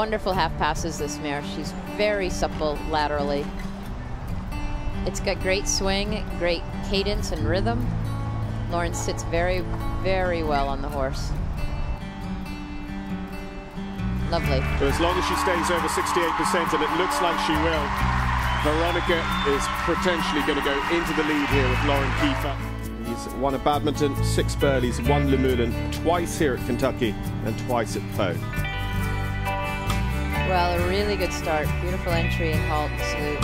Wonderful half passes this mare. She's very supple laterally. It's got great swing, great cadence and rhythm. Lauren sits very, very well on the horse. Lovely. So as long as she stays over 68%, and it looks like she will, Veronica is potentially going to go into the lead here with Lauren Kieffer. He's won a Badminton, 6 Burghleys, 1 Le Moulin, twice here at Kentucky and twice at Pau. Well, a really good start. Beautiful entry and halt and salute.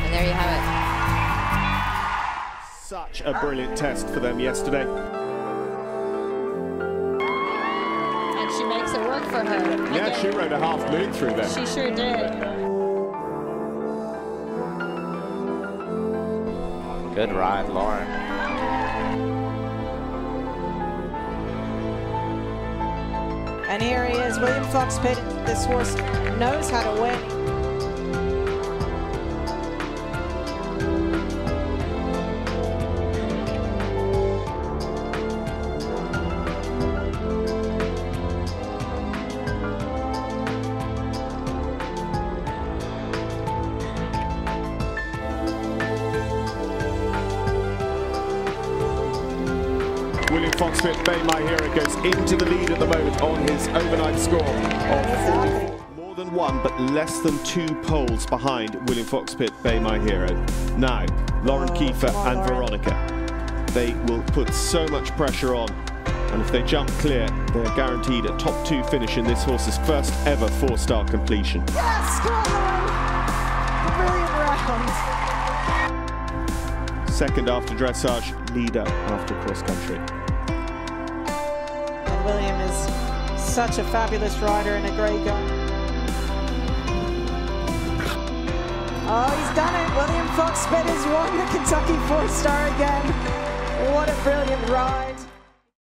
And there you have it. Such a brilliant test for them yesterday. And she makes it work for her. Yeah, she rode a half moon through them. She sure did. Good ride, Lauren. And here he is, William Fox-Pitt. This horse knows how to win. William Fox-Pitt, Bay My Hero, goes into the lead at the moment on his overnight score of 44. More than one, but less than 2 poles behind William Fox-Pitt, Bay My Hero. Now, Lauren Kieffer and Veronica. They will put so much pressure on, and if they jump clear, they are guaranteed a top 2 finish in this horse's first ever 4-star completion. Yes, go on! Brilliant round. Second after dressage, leader after cross-country. William is such a fabulous rider and a great guy. Oh, he's done it. William Fox-Pitt has won the Kentucky 4-star again. What a brilliant ride.